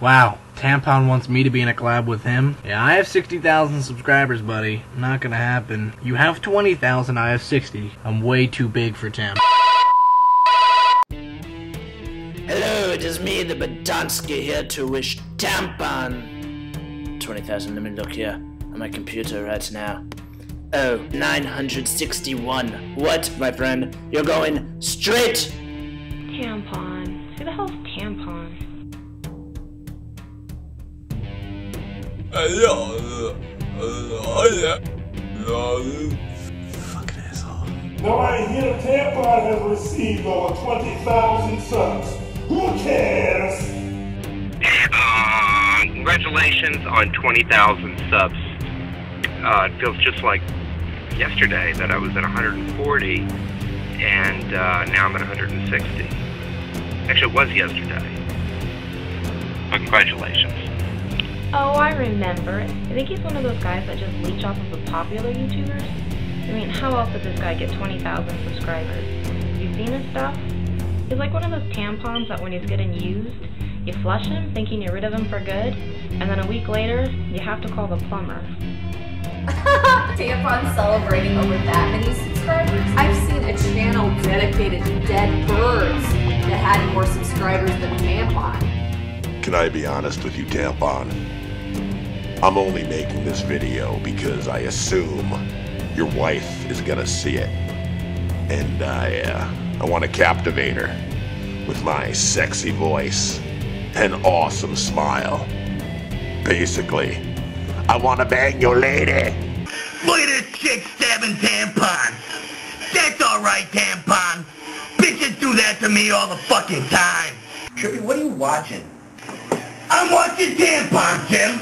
Wow, Tampon wants me to be in a collab with him? Yeah, I have 60,000 subscribers, buddy. Not gonna happen. You have 20,000, I have 60. I'm way too big for Tampon. Hello, it is me, the Bedonski, here to wish Tampon 20,000, let me look here on my computer right now. Oh, 961. What, my friend? You're going straight! Tampon. Who the hell's Tampon? Fucking asshole. Now I hear Tampon has received over 20,000 subs. Who cares? Congratulations on 20,000 subs. It feels just like yesterday that I was at 140, and now I'm at 160. Actually, it was yesterday. But congratulations. Oh, I remember. I think he's one of those guys that just leech off of the popular YouTubers. I mean, how else did this guy get 20,000 subscribers? You've seen his stuff? He's like one of those tampons that when he's getting used, you flush him thinking you're rid of him for good, and then a week later, you have to call the plumber. Tampon celebrating over that many subscribers? I've seen a channel dedicated to dead birds that had more subscribers than Tampon. Can I be honest with you, Tampon? I'm only making this video because I assume your wife is gonna see it, and I want to captivate her with my sexy voice and awesome smile. Basically, I want to bang your lady. Look at this chick stabbing Tampon. That's all right, Tampon. Bitches do that to me all the fucking time. Trippy, what are you watching? I'm watching Tampon, Jim.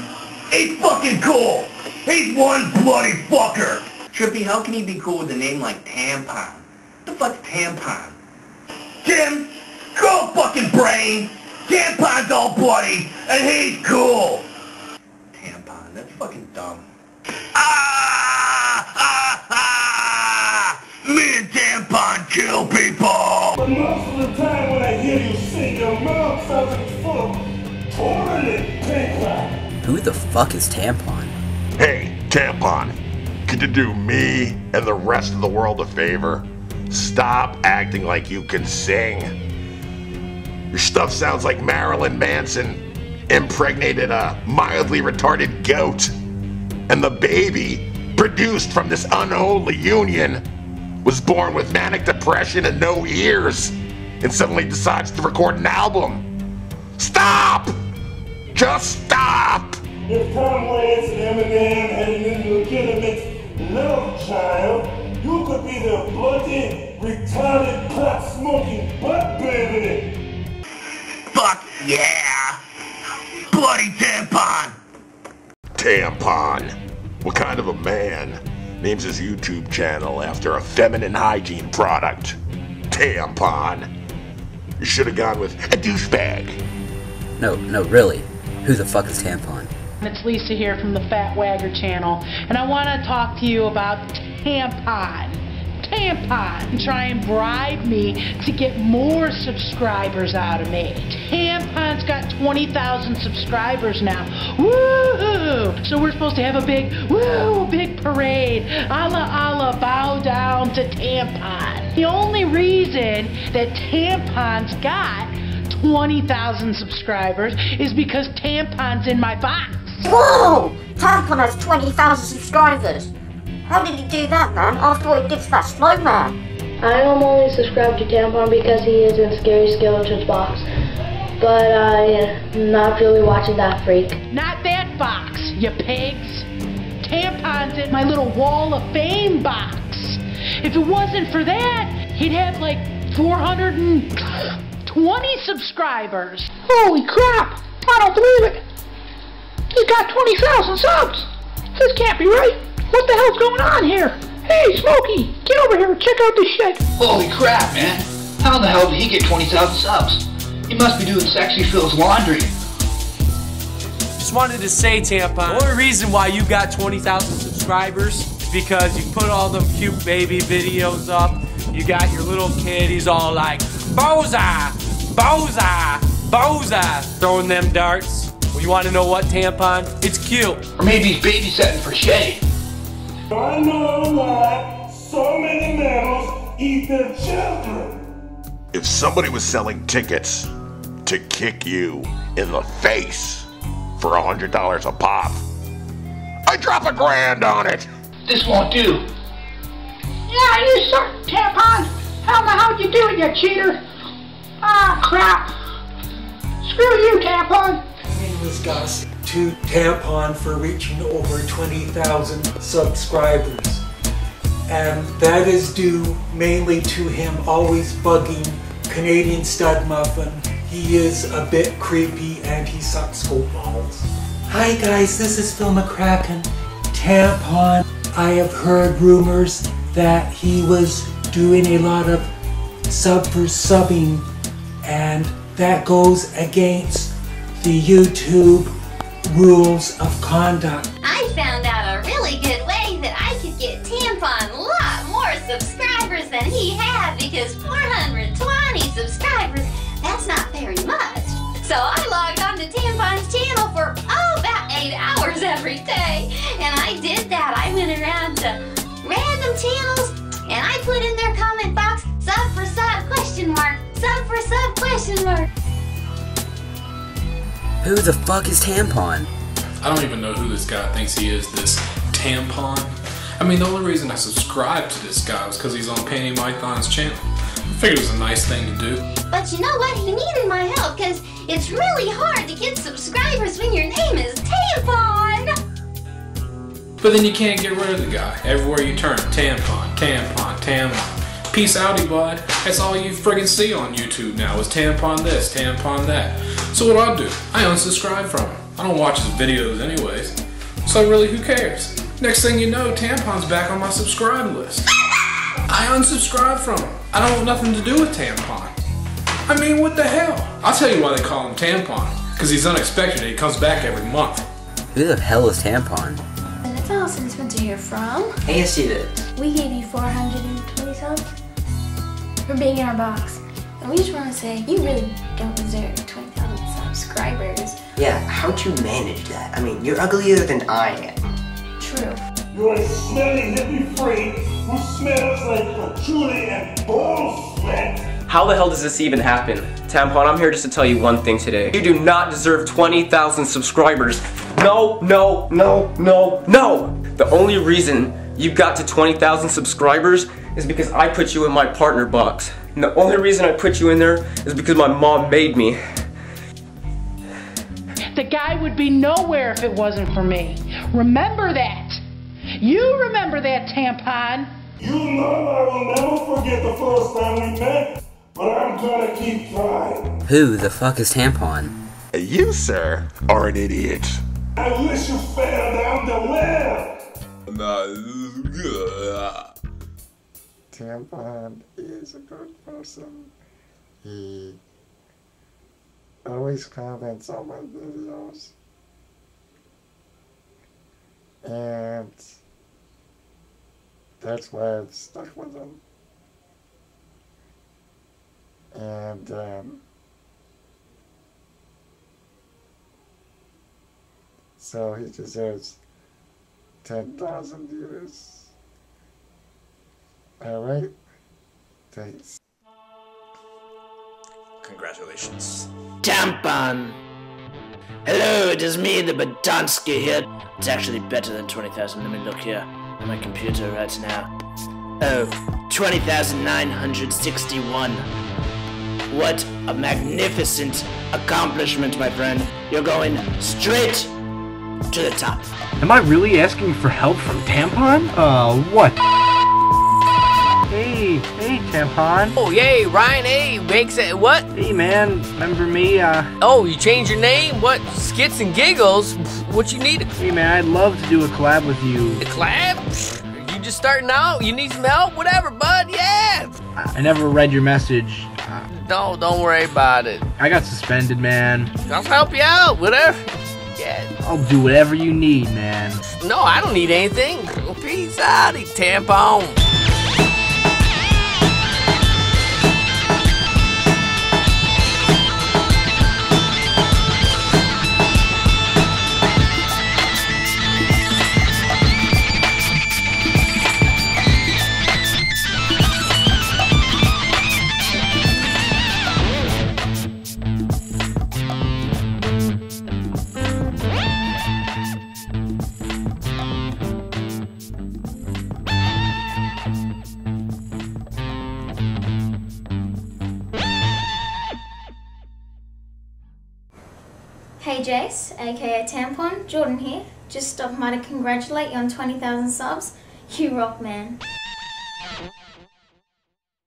He's fucking cool! He's one bloody fucker! Trippy, how can he be cool with a name like Tampon? What the fuck's Tampon? Jim, go fucking brain! Tampon's all bloody, and he's cool! Tampon, that's fucking dumb. Me and Tampon kill people! But most of the time when I hear you sing, your mouth sounds full of toilet paper. Who the fuck is Tampon? Hey, Tampon, could you do me and the rest of the world a favor? Stop acting like you can sing. Your stuff sounds like Marilyn Manson impregnated a mildly retarded goat, and the baby produced from this unholy union was born with manic depression and no ears, and suddenly decides to record an album. Stop! Just stop! If Tom Waits and Eminem had an illegitimate love child, you could be the bloody, retarded, pot-smoking butt baby! Fuck yeah! Bloody Tampon! Tampon, what kind of a man names his YouTube channel after a feminine hygiene product? Tampon! You should have gone with a douchebag! No, really. Who the fuck is Tampon? It's Lisa here from the Fat Wagger Channel, and I want to talk to you about Tampon. Tampon! Try and bribe me to get more subscribers out of me. Tampon's got 20,000 subscribers now. Woo-hoo! So we're supposed to have a big, woo, big parade. Allah, bow down to Tampon. The only reason that Tampon's got 20,000 subscribers is because Tampon's in my box. Whoa! Tampon has 20,000 subscribers. How did he do that, man? After all he did to that snowman. I am only subscribed to Tampon because he is in Scary Skeletons box, but I'm not really watching that freak. Not that box, you pigs. Tampon's in my little wall of fame box. If it wasn't for that, he'd have like 420 subscribers! Holy crap! I don't believe it! He's got 20,000 subs! This can't be right! What the hell's going on here? Hey, Smokey! Get over here and check out this shit! Holy crap, man! How the hell did he get 20,000 subs? He must be doing Sexy Phil's laundry. Just wanted to say, Tampon, the only reason why you got 20,000 subscribers is because you put all them cute baby videos up. You got your little kid, he's all like, Bozai! Bozai! Bozai! Throwing them darts. Well, you want to know what, Tampon? It's cute. Or maybe he's babysitting for Shay. I know why so many mammals eat their children. If somebody was selling tickets to kick you in the face for $100 a pop, I'd drop $1,000 on it. This won't do. Yeah, you suck, Tampon. How the hell you doing, you cheater? Ah, crap. Screw you, Tampon. Needless gossip to Tampon for reaching over 20,000 subscribers, and that is due mainly to him always bugging Canadian stud muffin. He is a bit creepy and he sucks gold balls. Hi guys, this is Phil McCracken. Tampon, I have heard rumors that he was doing a lot of sub for subbing, and that goes against the YouTube rules of conduct. I found out a really good way that I could get Tampon a lot more subscribers than he had, because 420 subscribers, that's not very much. So I logged on to Tampon's channel for about 8 hours every day, and I did that. I went around to random channels and I put in their comment box, sub for sub question mark, sub for sub question mark. Who the fuck is Tampon? I don't even know who this guy thinks he is, this Tampon. I mean, the only reason I subscribed to this guy was because he's on PantyMython's channel. I figured it was a nice thing to do. But you know what? He needed my help, because it's really hard to get subscribers when your name is Tampon. But then you can't get rid of the guy. Everywhere you turn, Tampon, Tampon, Tampon. Peace outie, bud. That's all you friggin' see on YouTube now is Tampon this, Tampon that. So what I'll do, I unsubscribe from him. I don't watch his videos anyways, so really who cares? Next thing you know, Tampon's back on my subscribe list. I unsubscribe from him. I don't want nothing to do with Tampon. I mean, what the hell? I'll tell you why they call him Tampon, because he's unexpected and he comes back every month. Who the hell is Tampon? And it's Allison Spencer here from... Yes, you did. We gave you 420 subs for being in our box. And we just want to say, you really don't deserve 20,000 subscribers. Yeah, how'd you manage that? I mean, you're uglier than I am. True. You're a smelly hippie freak who smells like patchouli and ball sweat. How the hell does this even happen? Tampon, I'm here just to tell you one thing today. You do not deserve 20,000 subscribers. No, no, no, no, no! The only reason you got to 20,000 subscribers is because I put you in my partner box. And the only reason I put you in there is because my mom made me. The guy would be nowhere if it wasn't for me. Remember that. You remember that, Tampon. You know I will never forget the first time we met, but I'm gonna keep trying. Who the fuck is Tampon? You, sir, are an idiot. I wish you fell down the well. Nah, Tampon is a good person. He always comments on my videos, and that's why I've stuck with him. And so he deserves 10,000 viewers. Alright, thanks. Congratulations. Tampon! Hello, it is me, the Bedonski here. It's actually better than 20,000. Let me look here on my computer right now. Oh, 20,961. What a magnificent accomplishment, my friend. You're going straight to the top. Am I really asking for help from Tampon? What? Hey, Tampon. Oh, yay, Ryan, hey, makes it, what? Hey, man, remember me, Oh, you changed your name? What, Skits and Giggles? What you need? Hey, man, I'd love to do a collab with you. A collab? You just starting out? You need some help? Whatever, bud, yeah! I never read your message. No, don't worry about it. I got suspended, man. I'll help you out, whatever. Yeah. I'll do whatever you need, man. No, I don't need anything. Peace out, Tampon. Hey Jace, aka Tampon, Jordan here. Just stopped by to congratulate you on 20,000 subs. You rock, man.